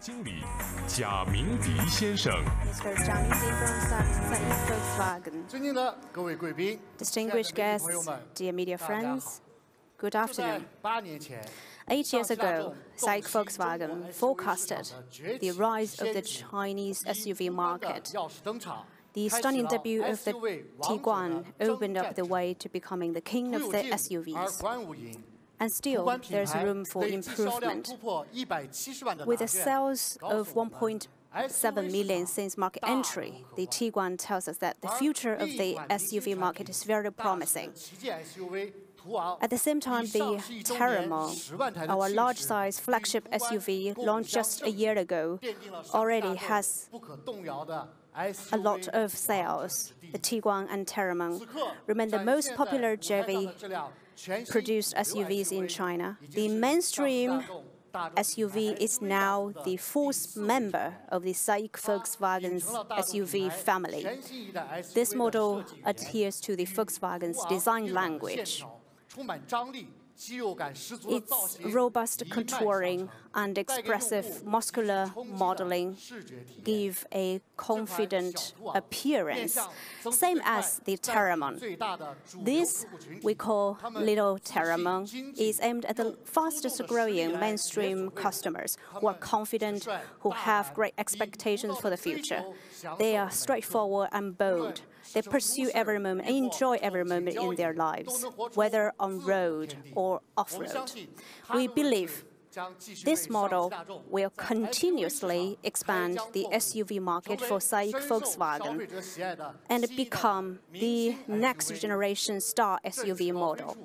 经理贾明迪先生。Mr. Johnny D. Volkswagen. 尊敬的各位贵宾 ，Distinguished guests, dear media friends, good afternoon. 8 years ago, SAIC Volkswagen forecasted the rise of the Chinese SUV market. The stunning debut of the Tiguan opened up the way to becoming the king of the SUVs. And still, there's room for improvement. With the sales of 1.7 million since market entry, the Tiguan tells us that the future of the SUV market is very promising. At the same time, the Teramont, our large-size flagship SUV launched just a year ago, already has a lot of sales. The Tiguan and Teramont remain the most popular JV-produced SUVs in China. The mainstream SUV is now the fourth member of the SAIC Volkswagen's SUV family. This model adheres to the Volkswagen's design language. Its robust contouring and expressive muscular modeling give a confident appearance, same as the Teramont. This we call Little Teramont is aimed at the fastest-growing mainstream customers who are confident, who have great expectations for the future. They are straightforward and bold. They pursue every moment, enjoy every moment in their lives, whether on road or off-road. We believe this model will continuously expand the SUV market for SAIC Volkswagen and become the next-generation star SUV model.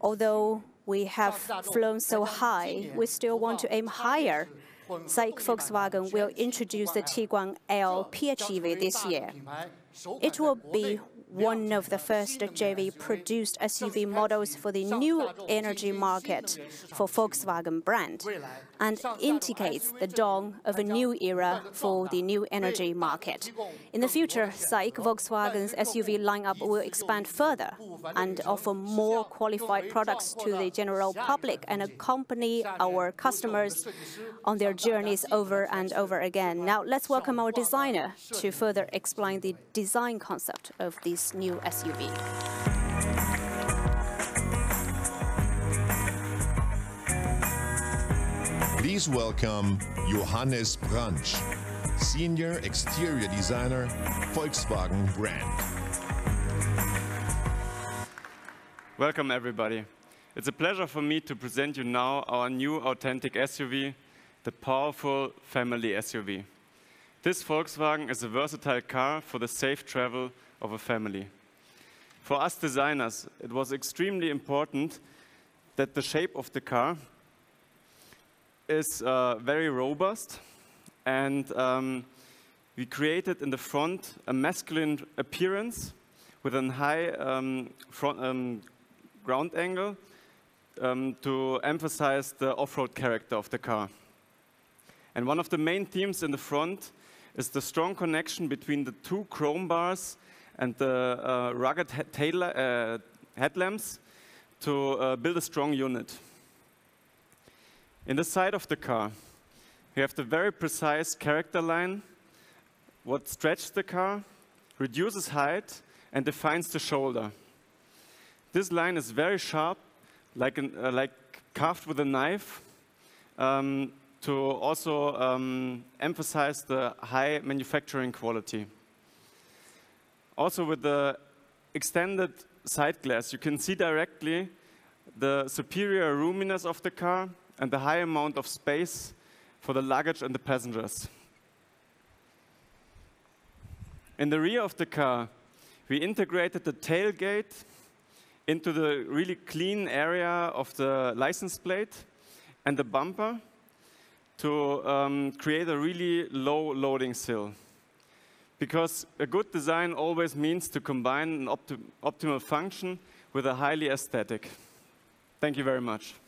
Although we have flown so high, we still want to aim higher. SAIC Volkswagen will introduce the Tiguan L PHEV this year. It will be one of the first JV-produced SUV models for the new energy market for Volkswagen brand, and indicates the dawn of a new era for the new energy market. In the future, SAIC Volkswagen's SUV lineup will expand further and offer more qualified products to the general public and accompany our customers on their journeys over and over again. Now, let's welcome our designer to further explain the design concept of this new SUV. Please welcome Johannes Bransch, Senior Exterior Designer, Volkswagen brand. Welcome everybody. It's a pleasure for me to present you now our new authentic SUV, the powerful family SUV. This Volkswagen is a versatile car for the safe travel of a family. For us designers, it was extremely important that the shape of the car is very robust, and we created in the front a masculine appearance with a high ground angle to emphasize the off-road character of the car. And one of the main themes in the front is the strong connection between the two chrome bars and the rugged headlamps to build a strong unit. In the side of the car, we have the very precise character line, what stretches the car, reduces height, and defines the shoulder. This line is very sharp, like carved with a knife, to also emphasize the high manufacturing quality. Also, with the extended side glass, you can see directly the superior roominess of the car and the high amount of space for the luggage and the passengers. In the rear of the car, we integrated the tailgate into the really clean area of the license plate and the bumper, to create a really low loading sill. Because a good design always means to combine an optimal function with a highly aesthetic. Thank you very much.